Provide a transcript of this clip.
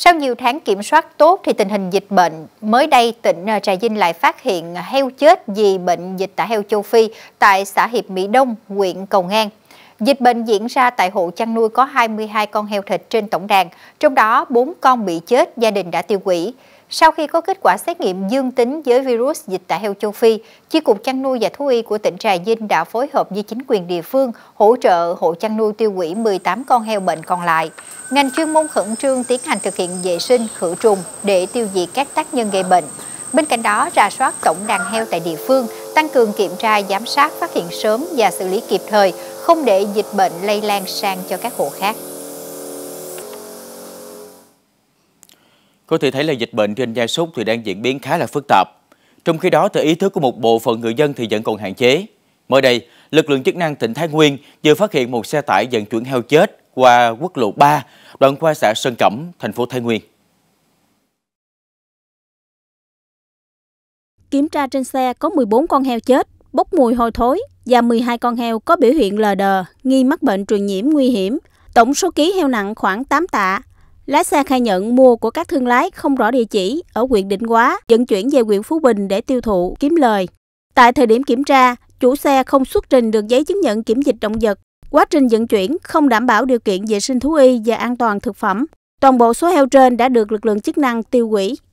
Sau nhiều tháng kiểm soát tốt thì tình hình dịch bệnh, mới đây tỉnh Trà Vinh lại phát hiện heo chết vì bệnh dịch tả heo châu Phi tại xã Hiệp Mỹ Đông, huyện Cầu Ngang. Dịch bệnh diễn ra tại hộ chăn nuôi có 22 con heo thịt trên tổng đàn, trong đó 4 con bị chết, gia đình đã tiêu hủy. Sau khi có kết quả xét nghiệm dương tính với virus dịch tả heo châu Phi, Chi cục chăn nuôi và thú y của tỉnh Trà Vinh đã phối hợp với chính quyền địa phương hỗ trợ hộ chăn nuôi tiêu hủy 18 con heo bệnh còn lại. Ngành chuyên môn khẩn trương tiến hành thực hiện vệ sinh, khử trùng để tiêu diệt các tác nhân gây bệnh. Bên cạnh đó, rà soát tổng đàn heo tại địa phương, tăng cường kiểm tra, giám sát, phát hiện sớm và xử lý kịp thời, không để dịch bệnh lây lan sang cho các hộ khác. Có thể thấy là dịch bệnh trên gia súc thì đang diễn biến khá là phức tạp. Trong khi đó, thì ý thức của một bộ phận người dân thì vẫn còn hạn chế. Mới đây, lực lượng chức năng tỉnh Thái Nguyên vừa phát hiện một xe tải vận chuyển heo chết qua quốc lộ 3, đoạn qua xã Sơn Cẩm, thành phố Thái Nguyên. Kiểm tra trên xe có 14 con heo chết, bốc mùi hôi thối và 12 con heo có biểu hiện lờ đờ, nghi mắc bệnh truyền nhiễm nguy hiểm. Tổng số ký heo nặng khoảng 8 tạ. Lái xe khai nhận mua của các thương lái không rõ địa chỉ ở huyện Định Hóa, vận chuyển về huyện Phú Bình để tiêu thụ, kiếm lời. Tại thời điểm kiểm tra, chủ xe không xuất trình được giấy chứng nhận kiểm dịch động vật. Quá trình vận chuyển không đảm bảo điều kiện vệ sinh thú y và an toàn thực phẩm. Toàn bộ số heo trên đã được lực lượng chức năng tiêu hủy.